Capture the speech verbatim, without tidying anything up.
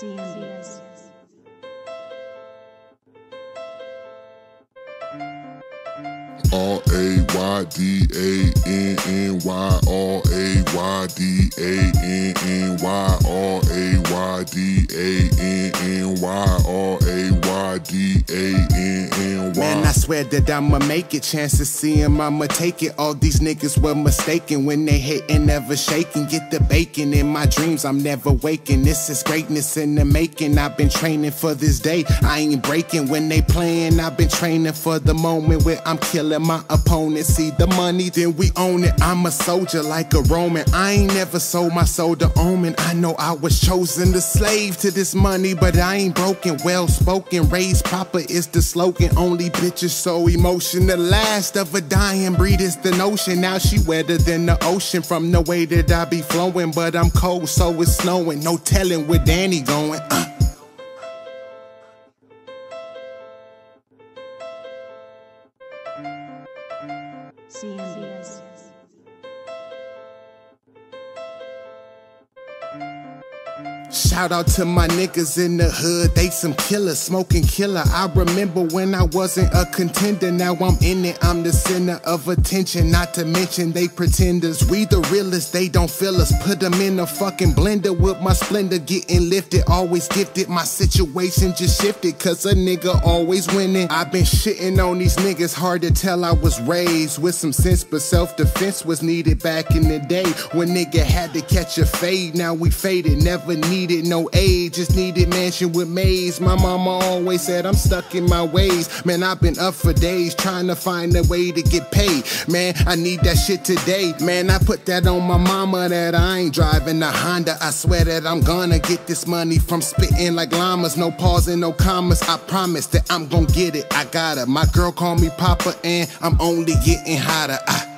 C M Bs. R A Y D A N N Y, R A Y D A N N Y, R A Y D A N N Y, R A Y D A N N Y. Man, I swear that I'ma make it. Chances see him, I'ma take it. All these niggas were mistaken when they hatin', never shaking. Get the bacon in my dreams, I'm never waking. This is greatness in the making. I've been training for this day, I ain't breaking. When they playing, I've been training for the moment where I'm killing my opponent. See the money, then we own it. I'm a soldier like a Roman. I ain't never sold my soul to Omen. I know I was chosen to slave to this money, but I ain't broken. Well spoken, raised proper is the slogan. Only bitches so emotion. The last of a dying breed is the notion. Now she wetter than the ocean from the way that I be flowing. But I'm cold, so it's snowing. No telling where Danny going. Uh. C M Bs. Shout out to my niggas in the hood, they some killers, smoking killer. I remember when I wasn't a contender, now I'm in it, I'm the center of attention. Not to mention they pretenders, we the realest, they don't feel us. Put them in a fucking blender with my splendor, getting lifted, always gifted. My situation just shifted, cause a nigga always winning. I've been shitting on these niggas, hard to tell I was raised with some sense, but self-defense was needed back in the day. When nigga had to catch a fade, now we faded, never needed Needed no aid, just needed mansion with maze. My mama always said I'm stuck in my ways. Man, I've been up for days trying to find a way to get paid. Man, I need that shit today. Man, I put that on my mama that I ain't driving a Honda. I swear that I'm gonna get this money from spitting like llamas. No pausing, no commas. I promise that I'm gonna get it. I got it. My girl call me Papa and I'm only getting hotter. I